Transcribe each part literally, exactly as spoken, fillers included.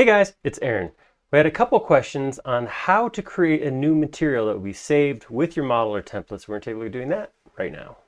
Hey guys, it's Aaron. We had a couple questions on how to create a new material that will be saved with your model or templates. We're going to take a look at doing that right now.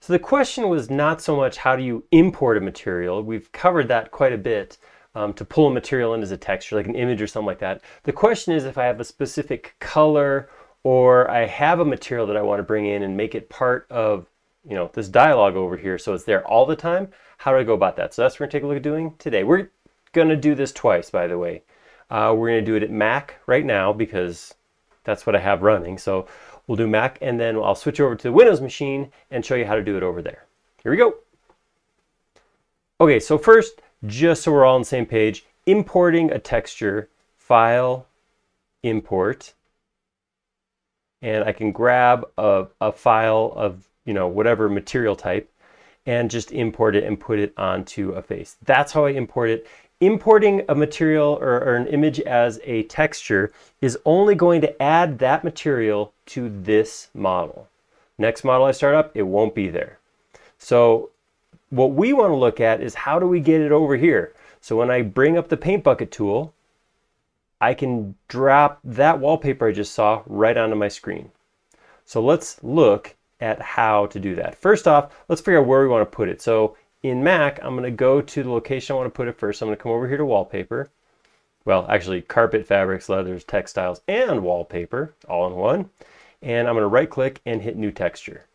So the question was not so much how do you import a material. We've covered that quite a bit um, to pull a material in as a texture, like an image or something like that. The question is if I have a specific color or I have a material that I want to bring in and make it part of you know, this dialogue over here, so it's there all the time. How do I go about that? So that's what we're gonna take a look at doing today. We're gonna do this twice, by the way. Uh, we're gonna do it at Mac right now because that's what I have running. So we'll do Mac and then I'll switch over to the Windows machine and show you how to do it over there. Here we go. Okay, so first, just so we're all on the same page, importing a texture, file, import. And I can grab a, a file of you know, whatever material type, and just import it and put it onto a face. That's how I import it. Importing a material or, or an image as a texture is only going to add that material to this model. Next model I start up, it won't be there. So what we want to look at is how do we get it over here? So when I bring up the Paint Bucket tool, I can drop that wallpaper I just saw right onto my screen. So let's look at how to do that. First off, let's figure out where we want to put it. So in Mac, I'm going to go to the location I want to put it first. I'm going to come over here to wallpaper. Well, actually carpet, fabrics, leathers, textiles, and wallpaper all in one. And I'm going to right click and hit new texture.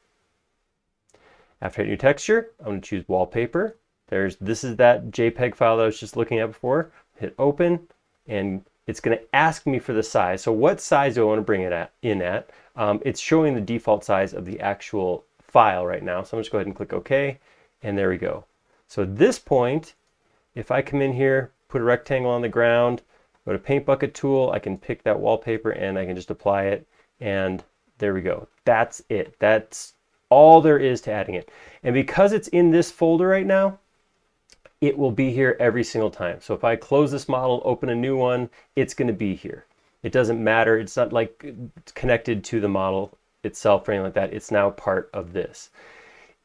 After I hit new texture, I'm going to choose wallpaper. There's, this is that JPEG file that I was just looking at before. Hit open and it's going to ask me for the size. So what size do I want to bring it at, in at? Um, it's showing the default size of the actual file right now. So I'm just going to go ahead and click OK. And there we go. So at this point, if I come in here, put a rectangle on the ground, go to Paint Bucket Tool, I can pick that wallpaper and I can just apply it. And there we go. That's it. That's all there is to adding it. And because it's in this folder right now, it will be here every single time. So if I close this model, open a new one, it's going to be here. It doesn't matter. It's not like connected to the model itself or anything like that. It's now part of this.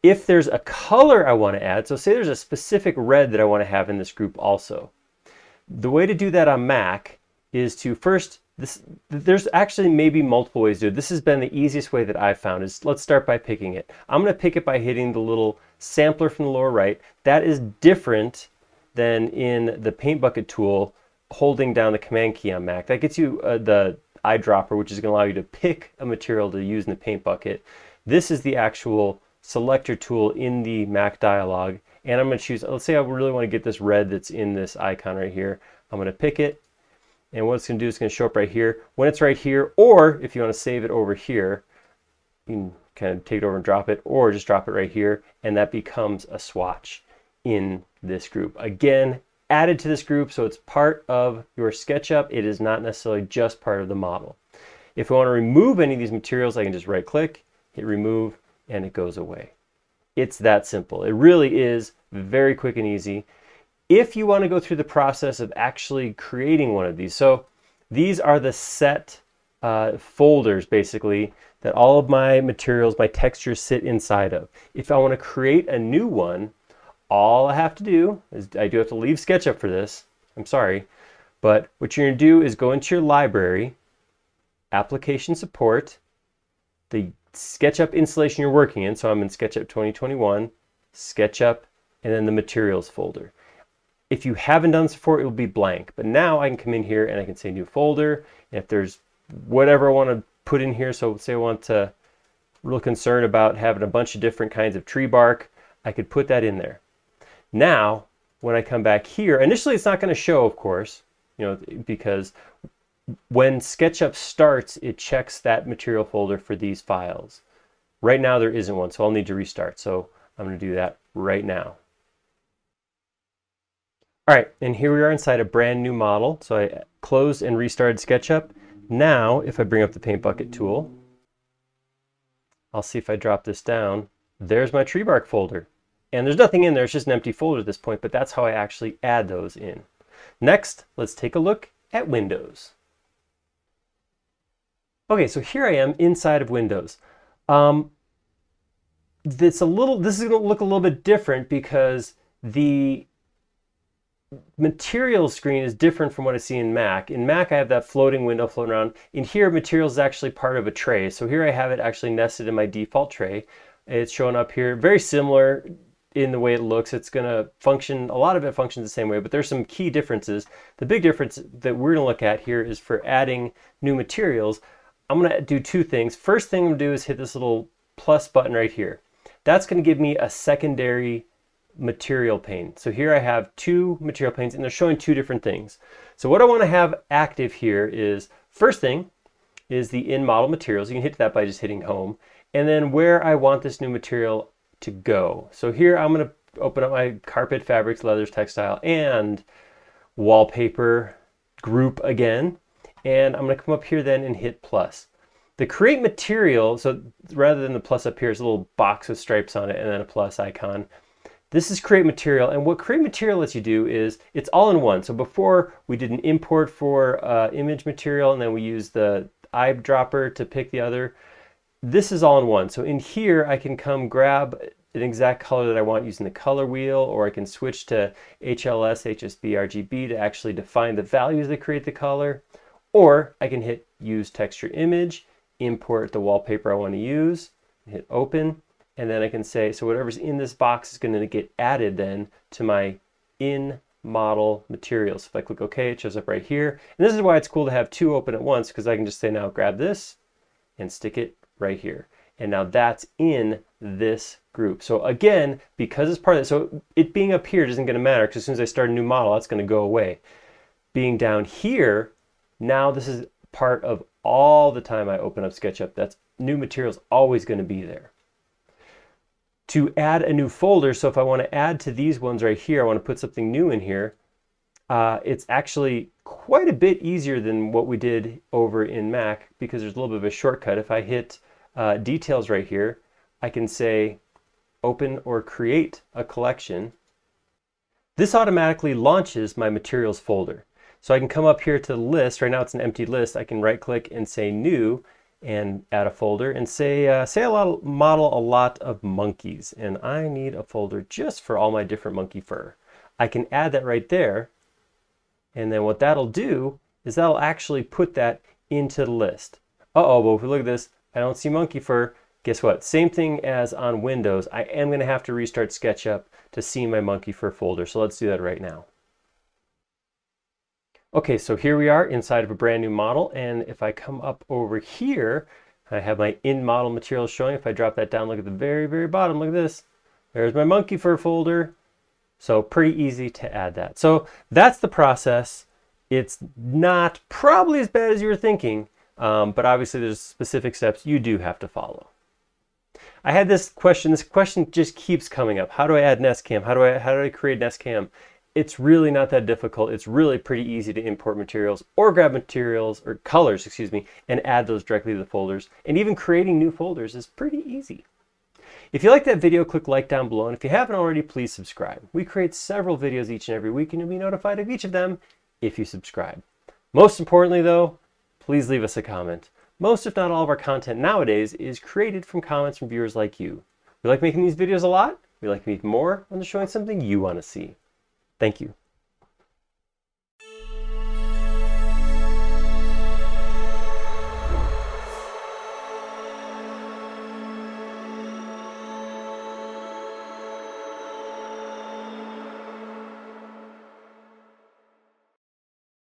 If there's a color I want to add, so say there's a specific red that I want to have in this group also. The way to do that on Mac is to first, this, there's actually maybe multiple ways to do it. This has been the easiest way that I've found is let's start by picking it. I'm going to pick it by hitting the little sampler from the lower right. That is different than in the Paint Bucket tool holding down the command key on Mac. That gets you uh, the eyedropper, which is going to allow you to pick a material to use in the Paint Bucket. This is the actual selector tool in the Mac dialog. And I'm going to choose, let's say I really want to get this red that's in this icon right here. I'm going to pick it. And what it's going to do is going to show up right here. When it's right here, or if you want to save it over here, you can kind of take it over and drop it, or just drop it right here. And that becomes a swatch in this group. Again, added to this group, so it's part of your SketchUp. It is not necessarily just part of the model. If I want to remove any of these materials, I can just right click, hit remove, and it goes away. It's that simple. It really is very quick and easy. If you want to go through the process of actually creating one of these, so these are the set uh, folders basically that all of my materials, my textures sit inside of. If I want to create a new one, all I have to do is, I do have to leave SketchUp for this, I'm sorry, but what you're going to do is go into your library, application support, the SketchUp installation you're working in, so I'm in SketchUp twenty twenty-one, SketchUp, and then the materials folder. If you haven't done this before, it will be blank, but now I can come in here and I can say new folder, and if there's whatever I want to put in here, so say I want to, real concerned about having a bunch of different kinds of tree bark, I could put that in there. Now, when I come back here, initially it's not going to show, of course, you know, because when SketchUp starts, it checks that material folder for these files. Right now there isn't one, so I'll need to restart. So I'm going to do that right now. All right, and here we are inside a brand new model. So I closed and restarted SketchUp. Now, if I bring up the Paint Bucket tool, I'll see if I drop this down. There's my tree bark folder. And there's nothing in there, it's just an empty folder at this point, but that's how I actually add those in. Next, let's take a look at Windows. Okay, so here I am inside of Windows. Um, This a little. This is going to look a little bit different because the material screen is different from what I see in Mac. In Mac, I have that floating window floating around. In here, material is actually part of a tray. So here I have it actually nested in my default tray. It's showing up here, very similar in the way it looks. It's going to function, a lot of it functions the same way, but there's some key differences. The big difference that we're going to look at here is for adding new materials. I'm going to do two things. First thing I'm going to do is hit this little plus button right here. That's going to give me a secondary material pane. So here I have two material panes and they're showing two different things. So what I want to have active here is, first thing is the in model materials. You can hit that by just hitting home, and then where I want this new material to go. So here I'm going to open up my carpet, fabrics, leathers, textile, and wallpaper group again. And I'm going to come up here then and hit plus. The create material, so rather than the plus up here, is a little box with stripes on it and then a plus icon. This is create material, and what create material lets you do is it's all in one. So before we did an import for uh, image material, and then we used the eyedropper to pick the other. This is all in one. So in here, I can come grab an exact color that I want using the color wheel, or I can switch to H L S, H S B, R G B to actually define the values that create the color, or I can hit use texture image, import the wallpaper I want to use, hit open. And then I can say, so whatever's in this box is going to get added then to my in model materials. If I click OK, it shows up right here. And this is why it's cool to have two open at once, because I can just say now grab this and stick it right here. And now that's in this group. So again, because it's part of it, so it being up here doesn't going to matter, because as soon as I start a new model, that's going to go away. Being down here, now this is part of all the time I open up SketchUp. That's new materials always going to be there. To add a new folder, so if I want to add to these ones right here, I want to put something new in here, uh, it's actually quite a bit easier than what we did over in Mac, because there's a little bit of a shortcut. If I hit uh, details right here, I can say open or create a collection. This automatically launches my materials folder. So I can come up here to list, right now it's an empty list, I can right click and say new, and add a folder, and say uh, say a lot of, model a lot of monkeys, and I need a folder just for all my different monkey fur. I can add that right there, and then what that'll do is that'll actually put that into the list. Uh-oh, but if we look at this, I don't see monkey fur. Guess what? Same thing as on Windows. I am going to have to restart SketchUp to see my monkey fur folder, so let's do that right now. Okay, so here we are inside of a brand new model, and if I come up over here, I have my in-model material showing. If I drop that down, look at the very, very bottom, look at this. There's my monkey fur folder. So pretty easy to add that. So that's the process. It's not probably as bad as you were thinking, um, but obviously there's specific steps you do have to follow. I had this question, this question just keeps coming up. How do I add Nest Cam? How do I, how do I create Nest Cam? It's really not that difficult. It's really pretty easy to import materials or grab materials or colors, excuse me, and add those directly to the folders. And even creating new folders is pretty easy. If you like that video, click like down below. And if you haven't already, please subscribe. We create several videos each and every week, and you'll be notified of each of them if you subscribe. Most importantly though, please leave us a comment. Most, if not all, of our content nowadays is created from comments from viewers like you. We like making these videos a lot. We like making more when they're showing something you want to see. Thank you.